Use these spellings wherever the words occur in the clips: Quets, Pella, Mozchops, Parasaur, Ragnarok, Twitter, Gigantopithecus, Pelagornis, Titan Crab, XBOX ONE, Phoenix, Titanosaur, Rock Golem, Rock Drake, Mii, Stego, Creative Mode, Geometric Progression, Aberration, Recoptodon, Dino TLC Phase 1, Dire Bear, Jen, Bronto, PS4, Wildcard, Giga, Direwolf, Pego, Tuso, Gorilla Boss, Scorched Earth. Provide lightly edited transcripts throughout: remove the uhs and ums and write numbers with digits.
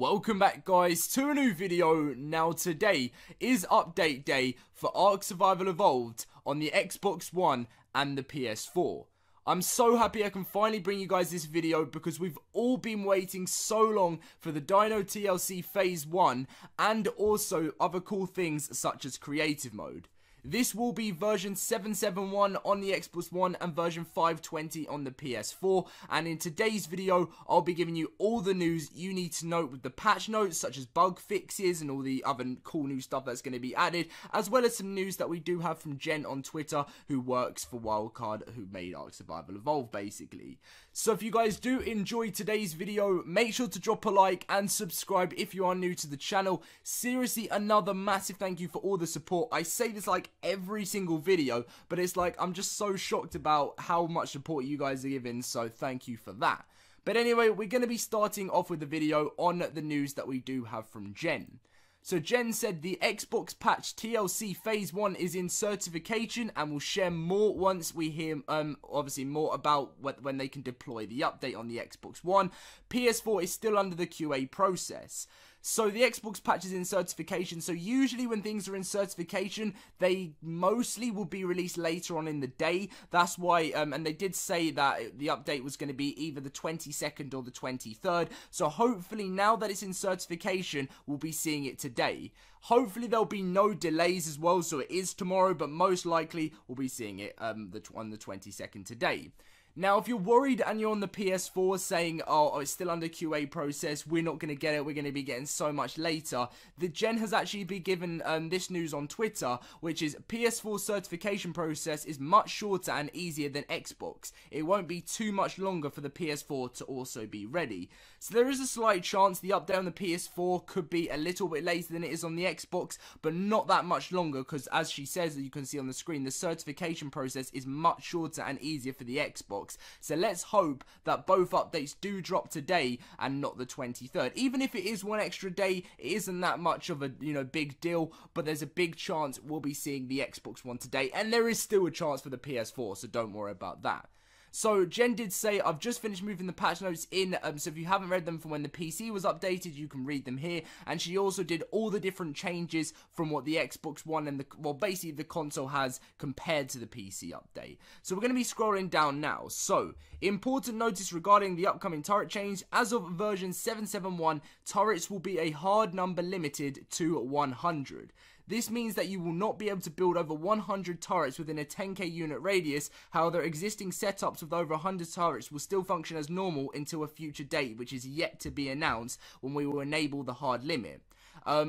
Welcome back guys to a new video. Now today is update day for Ark Survival Evolved on the Xbox One and the PS4. I'm so happy I can finally bring you guys this video because we've all been waiting so long for the Dino TLC Phase 1 and also other cool things such as Creative Mode. This will be version 771 on the Xbox One and version 520 on the PS4, and in today's video I'll be giving you all the news you need to know with the patch notes such as bug fixes and all the other cool new stuff that's going to be added, as well as some news that we do have from Jen on Twitter, who works for Wildcard, who made Ark Survival Evolved basically. So if you guys do enjoy today's video, make sure to drop a like and subscribe if you are new to the channel. Seriously, another massive thank you for all the support. I say this like every single video, but it's like I'm just so shocked about how much support you guys are giving, so thank you for that. But anyway, we're going to be starting off with the video on the news that we do have from Jen. So Jen said the Xbox patch TLC Phase 1 is in certification and we'll share more once we hear obviously more about when they can deploy the update on the Xbox One. PS4 is still under the QA process. So the Xbox patch is in certification, so usually when things are in certification, they mostly will be released later on in the day. That's why, and they did say that the update was going to be either the 22nd or the 23rd, so hopefully now that it's in certification, we'll be seeing it today. Hopefully there'll be no delays as well, so it is tomorrow, but most likely we'll be seeing it on the 22nd today. Now, if you're worried and you're on the PS4 saying, oh, it's still under QA process, we're not going to get it, we're going to be getting so much later, the Jen has actually been given this news on Twitter, which is PS4 certification process is much shorter and easier than Xbox. It won't be too much longer for the PS4 to also be ready. So there is a slight chance the update on the PS4 could be a little bit later than it is on the Xbox, but not that much longer, because as she says, as you can see on the screen, the certification process is much shorter and easier for the Xbox. So let's hope that both updates do drop today and not the 23rd. Even if it is one extra day, it isn't that much of a big deal, but there's a big chance we'll be seeing the Xbox One today, and there is still a chance for the PS4, so don't worry about that. So Jen did say, I've just finished moving the patch notes in, so if you haven't read them from when the PC was updated, you can read them here. And she also did all the different changes from what the Xbox One and basically the console has compared to the PC update. So we're going to be scrolling down now. So, important notice regarding the upcoming turret change. As of version 771, turrets will be a hard number limited to 100. This means that you will not be able to build over 100 turrets within a 10k unit radius. However, existing setups with over 100 turrets will still function as normal until a future date, which is yet to be announced, when we will enable the hard limit.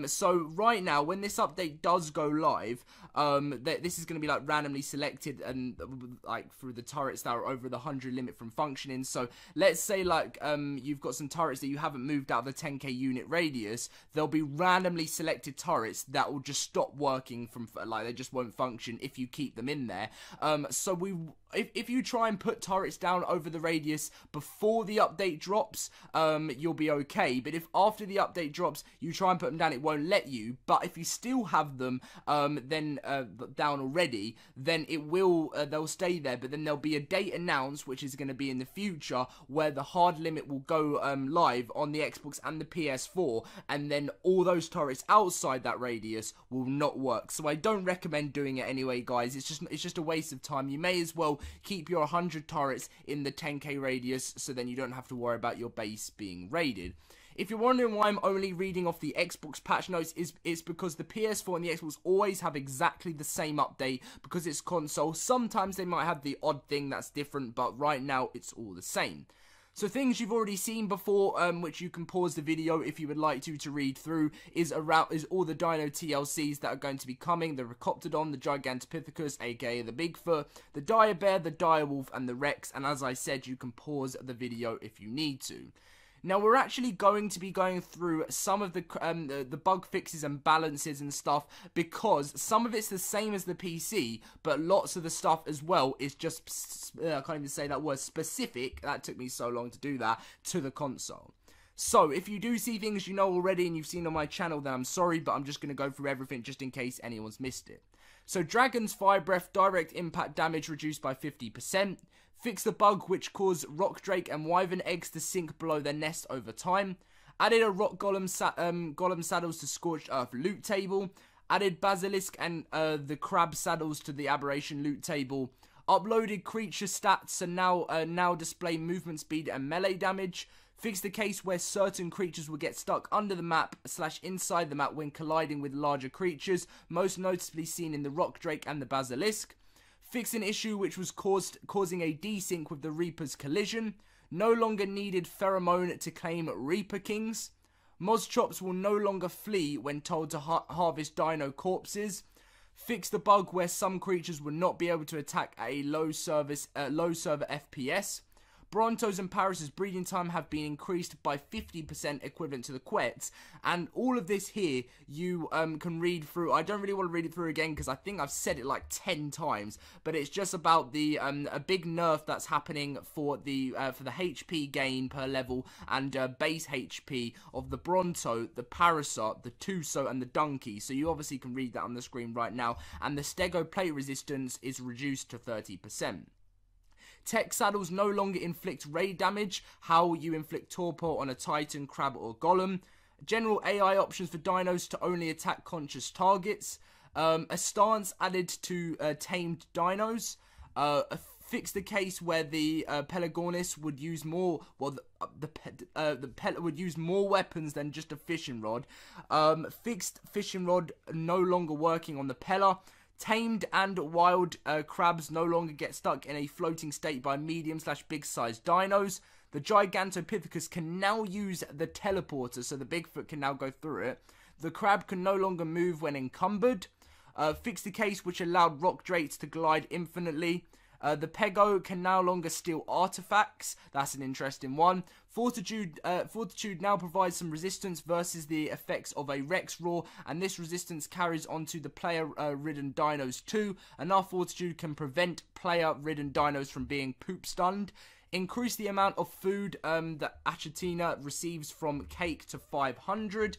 So right now, when this update does go live, this is going to be like randomly selected and like through the turrets that are over the 100 limit from functioning. So let's say like you've got some turrets that you haven't moved out of the 10k unit radius, there'll be randomly selected turrets that will just stop working from, like, they just won't function if you keep them in there. If you try and put turrets down over the radius before the update drops, you'll be okay. But if after the update drops, you try and put them down, it won't let you. But if you still have them down already, then it will, they'll stay there. But then there'll be a date announced, which is going to be in the future, where the hard limit will go live on the Xbox and the PS4. And then all those turrets outside that radius will not work. So I don't recommend doing it anyway, guys. It's just a waste of time. You may as well keep your 100 turrets in the 10k radius, so then you don't have to worry about your base being raided. If you're wondering why I'm only reading off the Xbox patch notes, it's because the PS4 and the Xbox always have exactly the same update, because it's console. Sometimes they might have the odd thing that's different, but right now it's all the same. So things you've already seen before, which you can pause the video if you would like to read through, is all the Dino TLCs that are going to be coming: the Recoptodon, the Gigantopithecus, aka the Bigfoot, the Dire Bear, the Direwolf, and the Rex. And as I said, you can pause the video if you need to. Now, we're actually going to be going through some of the bug fixes and balances and stuff, because some of it's the same as the PC, but lots of the stuff as well is just, I can't even say that word, specific, that took me so long to do that, to the console. So, if you do see things you know already and you've seen on my channel, then I'm sorry, but I'm just going to go through everything just in case anyone's missed it. So, Dragon's Fire Breath direct impact damage reduced by 50%. Fix the bug which caused Rock Drake and Wyvern eggs to sink below their nest over time. Added a Rock Golem, Golem saddles to Scorched Earth loot table. Added Basilisk and the Crab saddles to the Aberration loot table. Uploaded creature stats and now display movement speed and melee damage. Fixed the case where certain creatures will get stuck under the map / inside the map when colliding with larger creatures, most noticeably seen in the Rock Drake and the Basilisk. Fixed an issue which was causing a desync with the Reaper's collision. No longer needed pheromone to claim Reaper Kings. Mozchops will no longer flee when told to harvest dino corpses. Fix the bug where some creatures will not be able to attack at a low server FPS. Bronto's and Paris' breeding time have been increased by 50% equivalent to the Quets. And all of this here, you can read through. I don't really want to read it through again because I think I've said it like 10 times. But it's just about the a big nerf that's happening for the HP gain per level and base HP of the Bronto, the Parasaur, the Tuso, and the Donkey. So you obviously can read that on the screen right now. And the Stego plate resistance is reduced to 30%. Tech saddles no longer inflict raid damage, how you inflict torpor on a Titan, Crab, or Golem. General AI options for dinos to only attack conscious targets. A stance added to tamed dinos. Fix the case where the Pelagornis would use more, well, the Pella would use more weapons than just a fishing rod. Fixed fishing rod no longer working on the Pella. Tamed and wild crabs no longer get stuck in a floating state by medium/big-sized dinos. The Gigantopithecus can now use the teleporter, so the Bigfoot can now go through it. The crab can no longer move when encumbered. Fixed the case which allowed rock drakes to glide infinitely. The Pego can no longer steal artifacts. That's an interesting one. Fortitude now provides some resistance versus the effects of a Rex Roar, and this resistance carries on to the player-ridden dinos too. Enough Fortitude can prevent player-ridden dinos from being poop-stunned. Increase the amount of food that Achatina receives from Cake to 500.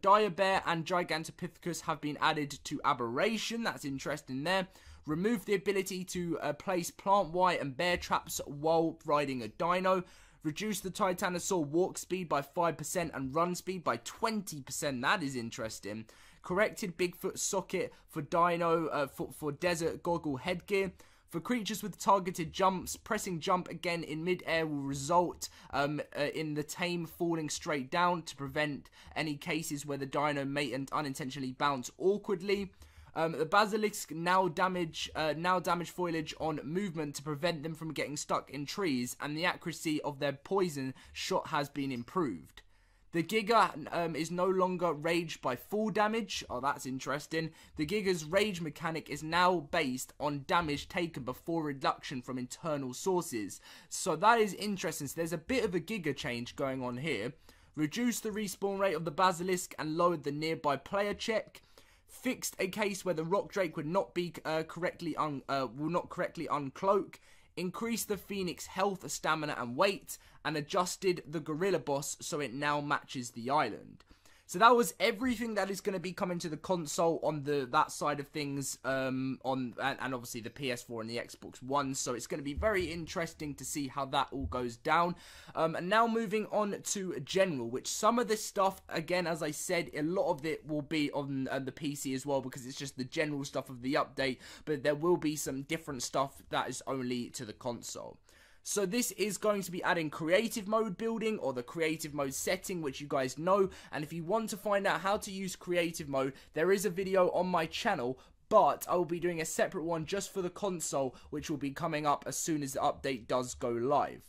Dire Bear and Gigantopithecus have been added to Aberration. That's interesting there. Remove the ability to place plant wire and bear traps while riding a dino. Reduce the Titanosaur walk speed by 5% and run speed by 20%. That is interesting. Corrected Bigfoot socket for dino for desert goggle headgear. For creatures with targeted jumps, pressing jump again in mid-air will result in the tame falling straight down to prevent any cases where the dino may unintentionally bounce awkwardly. The Basilisk now damage foliage on movement to prevent them from getting stuck in trees, and the accuracy of their poison shot has been improved. The Giga is no longer raged by fall damage. Oh, that's interesting. The Giga's rage mechanic is now based on damage taken before reduction from internal sources. So that is interesting. So there's a bit of a Giga change going on here. Reduce the respawn rate of the Basilisk and lowered the nearby player check. Fixed a case where the Rock Drake would not be correctly uncloak. Increased the Phoenix health, stamina, and weight, and adjusted the Gorilla Boss so it now matches the island. So that was everything that is going to be coming to the console on that side of things, and obviously the PS4 and the Xbox One. So it's going to be very interesting to see how that all goes down. And now moving on to general, which some of this stuff, again, as I said, a lot of it will be on the PC as well, because it's just the general stuff of the update. But there will be some different stuff that is only to the console. So this is going to be adding creative mode building, or the creative mode setting, which you guys know. And if you want to find out how to use creative mode, there is a video on my channel, but I will be doing a separate one just for the console, which will be coming up as soon as the update does go live.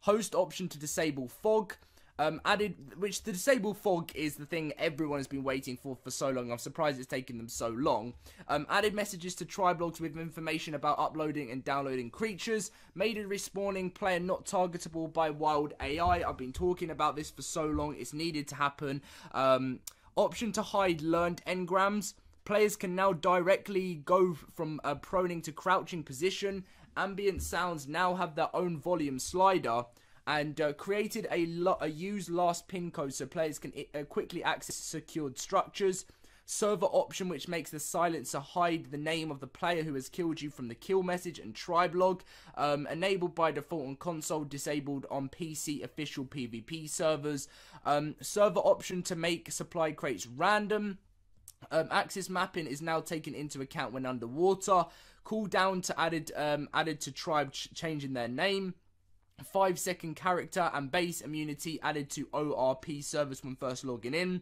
Host option to disable fog. Added, which the disable fog is the thing everyone has been waiting for so long. I'm surprised it's taken them so long. Added messages to triblogs with information about uploading and downloading creatures. Made a respawning player not targetable by wild AI. I've been talking about this for so long. It's needed to happen. Option to hide learned engrams. Players can now directly go from proning to crouching position. Ambient sounds now have their own volume slider. And created a use last pin code so players can quickly access secured structures. server option, which makes the silencer hide the name of the player who has killed you from the kill message and tribe log. Enabled by default on console, disabled on PC official PvP servers. Server option to make supply crates random. Axis mapping is now taken into account when underwater. Cooldown to added to tribe changing their name. 5-second character and base immunity added to ORP service when first logging in.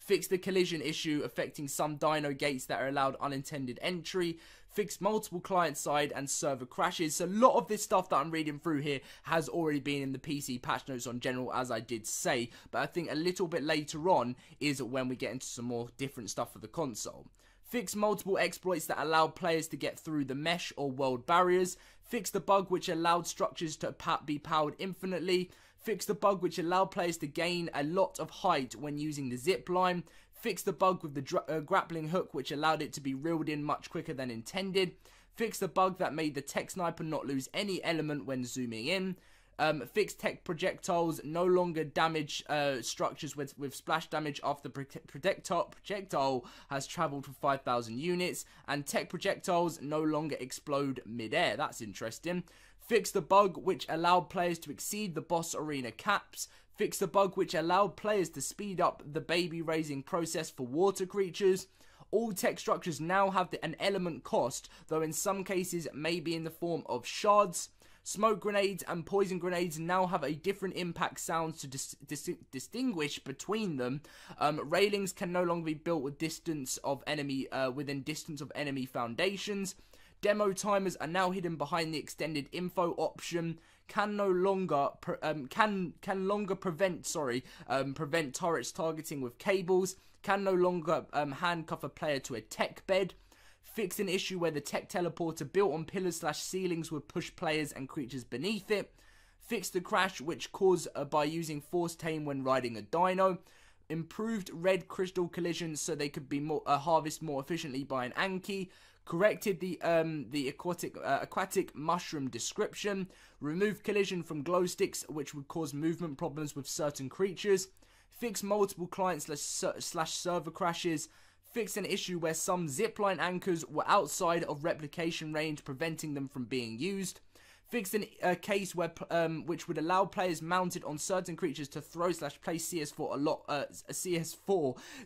Fix the collision issue affecting some dino gates that are allowed unintended entry. Fix multiple client side and server crashes. So a lot of this stuff that I'm reading through here has already been in the PC patch notes on general, as I did say. But I think a little bit later on is when we get into some more different stuff for the console. Fix multiple exploits that allow players to get through the mesh or world barriers. Fix the bug which allowed structures to be powered infinitely. Fix the bug which allowed players to gain a lot of height when using the zip line. Fix the bug with the grappling hook which allowed it to be reeled in much quicker than intended. Fix the bug that made the tech sniper not lose any element when zooming in. Fixed tech projectiles no longer damage structures with splash damage after projectile has travelled for 5,000 units, and tech projectiles no longer explode mid-air. That's interesting. Fix the bug which allowed players to exceed the boss arena caps. Fix the bug which allowed players to speed up the baby raising process for water creatures. All tech structures now have an element cost, though in some cases may be in the form of shards. Smoke grenades and poison grenades now have a different impact sounds to distinguish between them. Railings can no longer be built with distance of enemy within distance of enemy foundations. Demo timers are now hidden behind the extended info option. Can no longer prevent turrets targeting with cables. Can no longer handcuff a player to a tech bed. Fix an issue where the tech teleporter built on pillars/ceilings would push players and creatures beneath it. Fix the crash which caused by using force tame when riding a dino. Improved red crystal collisions so they could be more harvested more efficiently by an Anki. Corrected the aquatic mushroom description. Removed collision from glow sticks which would cause movement problems with certain creatures. Fix multiple client/server crashes. Fix an issue where some zipline anchors were outside of replication range, preventing them from being used. Fix a case where which would allow players mounted on certain creatures to throw/play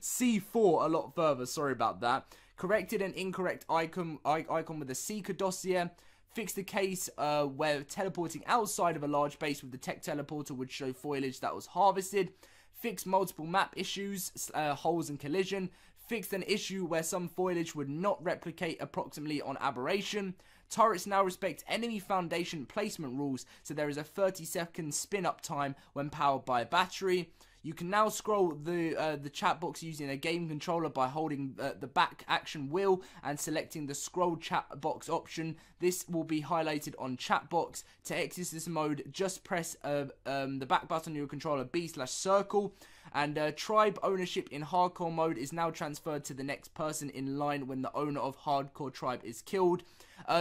C4 a lot further. Sorry about that. Corrected an incorrect icon with a seeker dossier. Fix the case where teleporting outside of a large base with the tech teleporter would show foliage that was harvested. Fix multiple map issues, holes and collision. Fixed an issue where some foliage would not replicate approximately on Aberration. Turrets now respect enemy foundation placement rules, so there is a 30-second spin-up time when powered by a battery. You can now scroll the chat box using a game controller by holding the back action wheel and selecting the scroll chat box option. This will be highlighted on chat box. To exit this mode, just press the back button on your controller, B/circle. And tribe ownership in hardcore mode is now transferred to the next person in line when the owner of hardcore tribe is killed.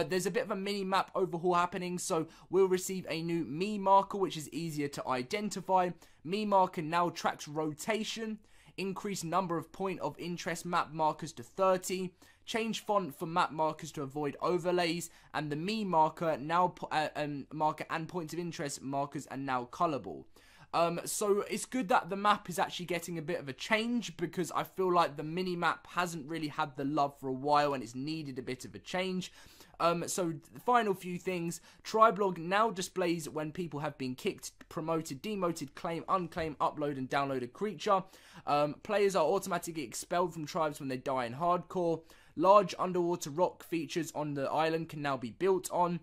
There's a bit of a mini-map overhaul happening, so we'll receive a new Mii marker, which is easier to identify. Mii marker now tracks rotation. Increase number of point of interest map markers to 30. Change font for map markers to avoid overlays. And the Mii marker now marker and points of interest markers are now colourable. So it's good that the map is actually getting a bit of a change, because I feel like the mini-map hasn't really had the love for a while and it's needed a bit of a change. So the final few things. Triblog now displays when people have been kicked, promoted, demoted, claim, unclaim, upload and download a creature. Players are automatically expelled from tribes when they die in hardcore. Large underwater rock features on the island can now be built on.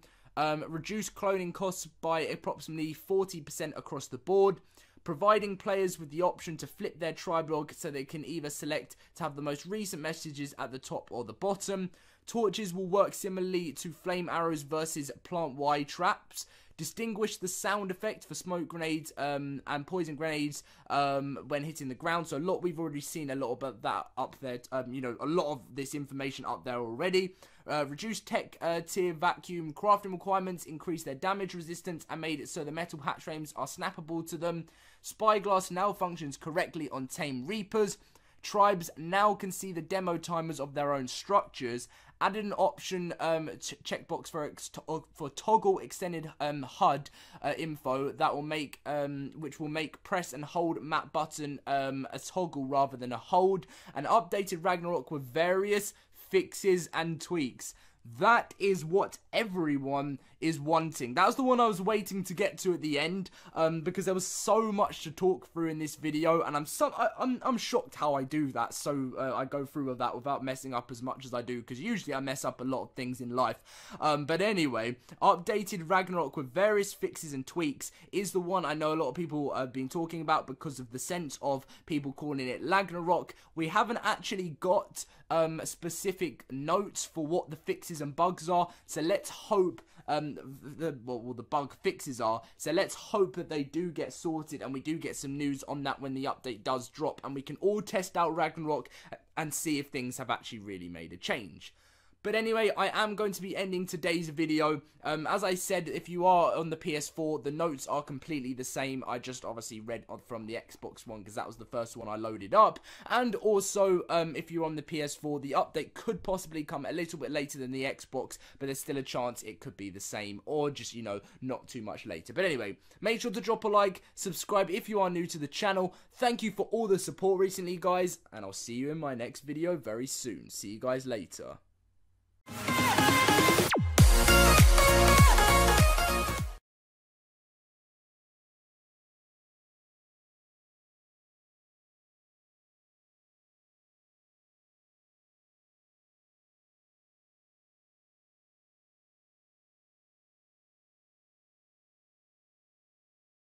Reduce cloning costs by approximately 40% across the board, providing players with the option to flip their tribe log so they can either select to have the most recent messages at the top or the bottom. Torches will work similarly to flame arrows versus plant Y traps. Distinguish the sound effect for smoke grenades and poison grenades when hitting the ground. So a lot, we've already seen a lot about that up there, you know, a lot of this information up there already. Reduce tech tier vacuum crafting requirements, increase their damage resistance and made it so the metal hatch frames are snappable to them. Spyglass now functions correctly on tame reapers. Tribes now can see the demo timers of their own structures. Added an option checkbox for toggle extended HUD info that will make which will make press and hold map button a toggle rather than a hold, and updated Ragnarok with various fixes and tweaks. That is what everyone is wanting. That was the one I was waiting to get to at the end, because there was so much to talk through in this video, and I'm shocked how I do that. So I go through with that without messing up as much as I do, because usually I mess up a lot of things in life. But anyway, updated Ragnarok with various fixes and tweaks is the one I know a lot of people have been talking about because of the sense of people calling it Ragnarok. We haven't actually got specific notes for what the fixes and bugs are, so let's hope the bug fixes are, so let's hope that they do get sorted and we do get some news on that when the update does drop, and we can all test out Ragnarok and see if things have actually really made a change. But anyway, I am going to be ending today's video. As I said, if you are on the PS4, the notes are completely the same. I just obviously read from the Xbox One because that was the first one I loaded up. And also, if you're on the PS4, the update could possibly come a little bit later than the Xbox, but there's still a chance it could be the same, or just, you know, not too much later. But anyway, make sure to drop a like, subscribe if you are new to the channel. Thank you for all the support recently, guys, and I'll see you in my next video very soon. See you guys later.